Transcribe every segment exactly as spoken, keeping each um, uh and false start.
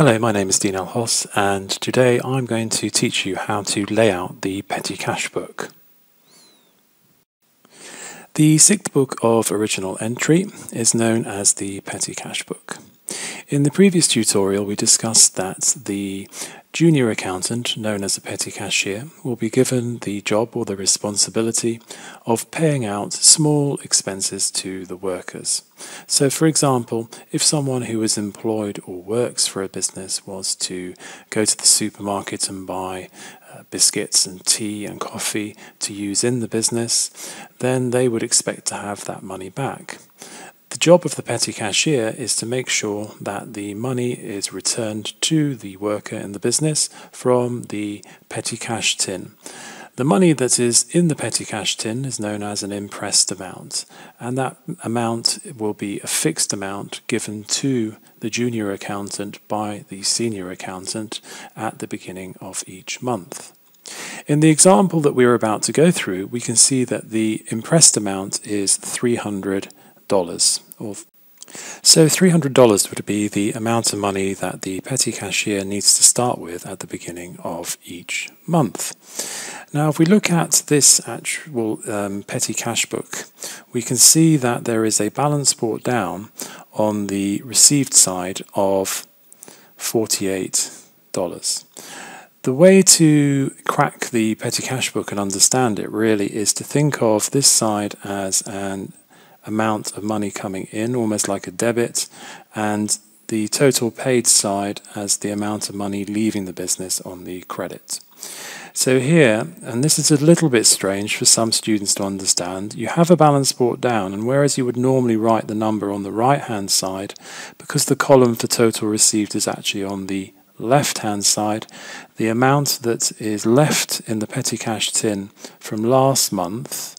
Hello, my name is Dean Hoss, and today I'm going to teach you how to lay out the petty cash book. The sixth book of original entry is known as the petty cash book. In the previous tutorial we discussed that the junior accountant, known as a petty cashier, will be given the job or the responsibility of paying out small expenses to the workers. So for example, if someone who is employed or works for a business was to go to the supermarket and buy uh, biscuits and tea and coffee to use in the business, then they would expect to have that money back. The job of the petty cashier is to make sure that the money is returned to the worker in the business from the petty cash tin. The money that is in the petty cash tin is known as an impressed amount, and that amount will be a fixed amount given to the junior accountant by the senior accountant at the beginning of each month. In the example that we are about to go through, we can see that the impressed amount is three hundred dollars. So three hundred dollars would be the amount of money that the petty cashier needs to start with at the beginning of each month. Now if we look at this actual um, petty cash book, we can see that there is a balance brought down on the received side of forty-eight dollars. The way to crack the petty cash book and understand it really is to think of this side as an amount of money coming in, almost like a debit, and the total paid side as the amount of money leaving the business on the credit. So here, and this is a little bit strange for some students to understand, you have a balance brought down, and whereas you would normally write the number on the right hand side, because the column for total received is actually on the left hand side, the amount that is left in the petty cash tin from last month,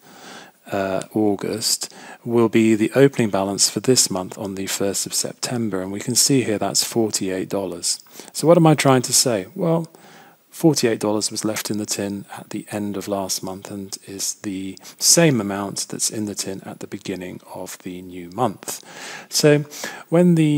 Uh, August, will be the opening balance for this month on the first of September, and we can see here that's forty-eight dollars. So what am I trying to say? Well, forty-eight dollars was left in the tin at the end of last month and is the same amount that's in the tin at the beginning of the new month. So when the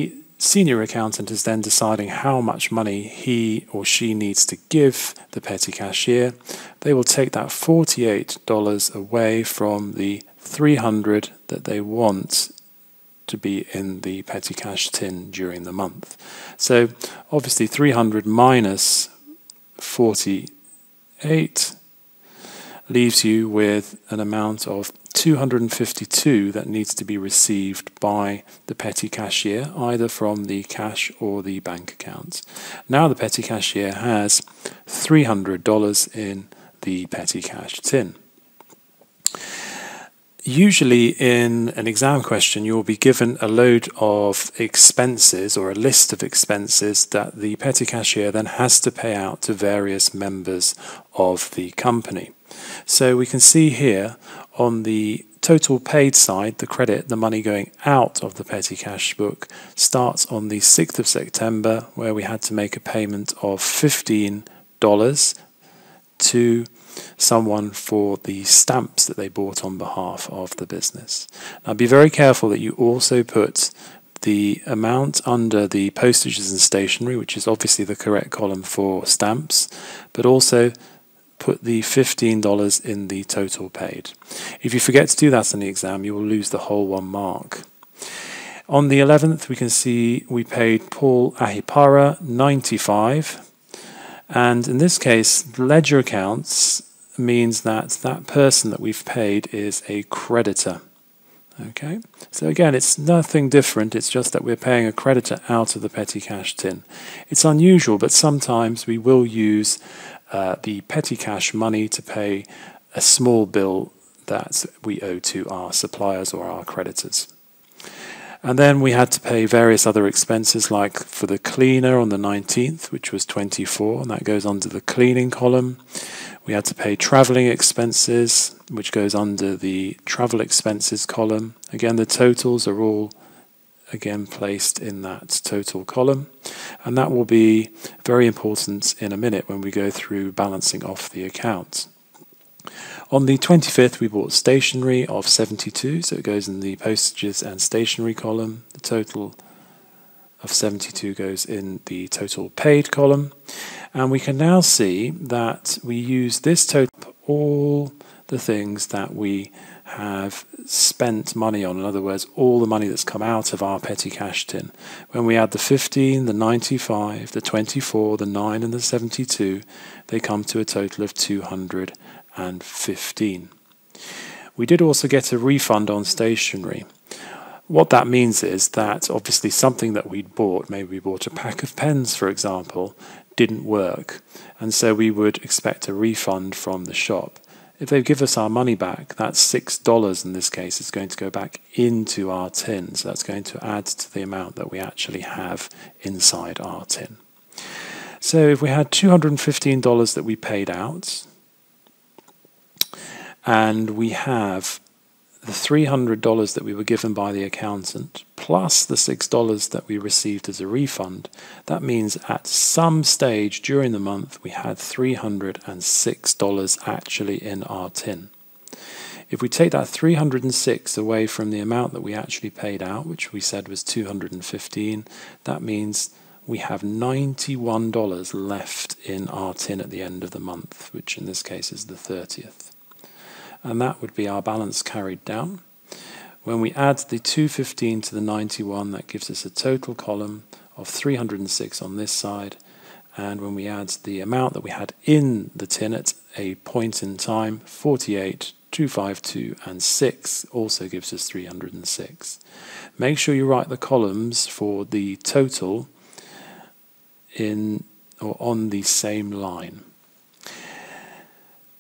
senior accountant is then deciding how much money he or she needs to give the petty cashier, they will take that forty-eight dollars away from the three hundred dollars that they want to be in the petty cash tin during the month. So obviously three hundred dollars minus forty-eight dollars leaves you with an amount of two hundred fifty-two dollars that needs to be received by the petty cashier, either from the cash or the bank account. Now the petty cashier has three hundred dollars in the petty cash tin. Usually in an exam question you'll be given a load of expenses or a list of expenses that the petty cashier then has to pay out to various members of the company. So we can see here on the total paid side, the credit, the money going out of the petty cash book, starts on the sixth of September, where we had to make a payment of fifteen dollars to someone for the stamps that they bought on behalf of the business. Now be very careful that you also put the amount under the postages and stationery, which is obviously the correct column for stamps, but also put the fifteen dollars in the total paid. If you forget to do that in the exam, you will lose the whole one mark. On the eleventh, we can see we paid Paul Ahipara ninety-five dollars, and in this case, ledger accounts means that that person that we've paid is a creditor. Okay, so again, it's nothing different, it's just that we're paying a creditor out of the petty cash tin. It's unusual, but sometimes we will use uh, the petty cash money to pay a small bill that we owe to our suppliers or our creditors. And then we had to pay various other expenses, like for the cleaner on the nineteenth, which was twenty-four dollars, and that goes under the cleaning column. We had to pay travelling expenses, which goes under the travel expenses column. Again, the totals are all again placed in that total column, and that will be very important in a minute when we go through balancing off the account. On the twenty-fifth, we bought stationery of seventy-two dollars, so it goes in the postages and stationery column. The total of seventy-two goes in the total paid column. And we can now see that we use this total all the things that we have spent money on. In other words, all the money that's come out of our petty cash tin. When we add the fifteen, the ninety-five, the twenty-four, the nine and the seventy-two, they come to a total of two hundred and fifteen. We did also get a refund on stationery. What that means is that obviously something that we'd bought, maybe we bought a pack of pens for example, didn't work, and so we would expect a refund from the shop. If they give us our money back, that's six dollars in this case, is going to go back into our tin, so that's going to add to the amount that we actually have inside our tin. So if we had two hundred and fifteen dollars that we paid out, and we have the three hundred dollars that we were given by the accountant plus the six dollars that we received as a refund, that means at some stage during the month we had three hundred and six dollars actually in our tin. If we take that three hundred and six away from the amount that we actually paid out, which we said was two hundred and fifteen, that means we have ninety-one dollars left in our tin at the end of the month, which in this case is the thirtieth. And that would be our balance carried down. When we add the two hundred and fifteen to the ninety-one, that gives us a total column of three hundred and six on this side, and when we add the amount that we had in the tin at a point in time, forty-eight, two hundred and fifty-two and six also gives us three hundred and six. Make sure you write the columns for the total in or on the same line.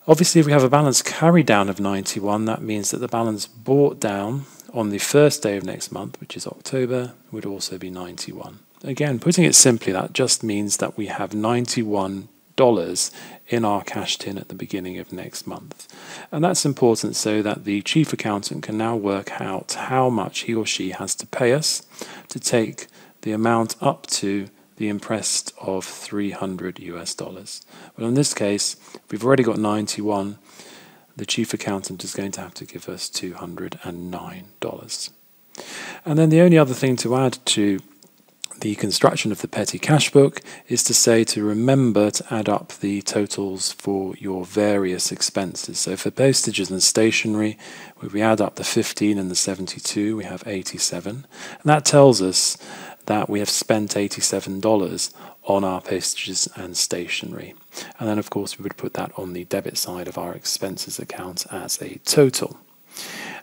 Obviously, if we have a balance carry down of ninety-one, that means that the balance bought down on the first day of next month, which is October, would also be ninety-one. Again, putting it simply, that just means that we have ninety-one dollars in our cash tin at the beginning of next month. And that's important so that the chief accountant can now work out how much he or she has to pay us to take the amount up to the impressed of three hundred US dollars. Well, in this case, we've already got ninety-one. The chief accountant is going to have to give us two hundred and nine dollars. And then the only other thing to add to the construction of the petty cash book is to say to remember to add up the totals for your various expenses. So for postages and stationery, we add up the fifteen and the seventy-two, we have eighty-seven. And that tells us that we have spent eighty-seven dollars on our postages and stationery. And then of course we would put that on the debit side of our expenses account as a total.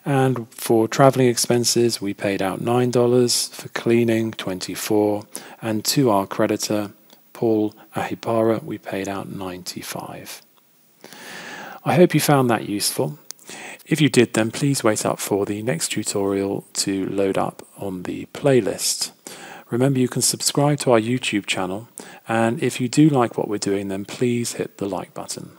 And for travelling expenses, we paid out nine dollars, for cleaning twenty-four dollars, and to our creditor, Paul Ahipara, we paid out ninety-five dollars. I hope you found that useful. If you did, then please wait up for the next tutorial to load up on the playlist. Remember, you can subscribe to our YouTube channel, and if you do like what we're doing, then please hit the like button.